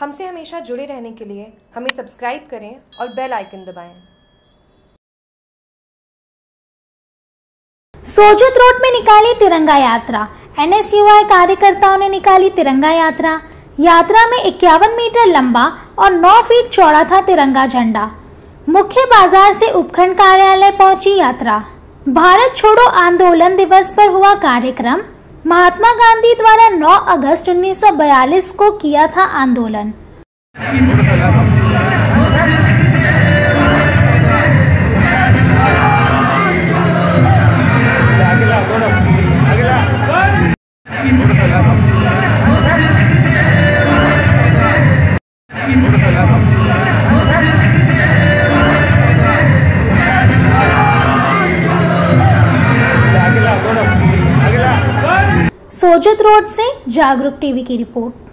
हमसे हमेशा जुड़े रहने के लिए हमें सब्सक्राइब करें और बेल आइकन दबाएं। सोजत रोड में निकाली तिरंगा यात्रा। एनएसयूआई कार्यकर्ताओं ने निकाली तिरंगा यात्रा। यात्रा में 51 मीटर लंबा और 9 फीट चौड़ा था तिरंगा झंडा। मुख्य बाजार से उपखंड कार्यालय पहुंची यात्रा। भारत छोड़ो आंदोलन दिवस पर हुआ कार्यक्रम। महात्मा गांधी द्वारा 9 अगस्त 1942 को किया था आंदोलन। सोजत रोड से जागरूक टीवी की रिपोर्ट।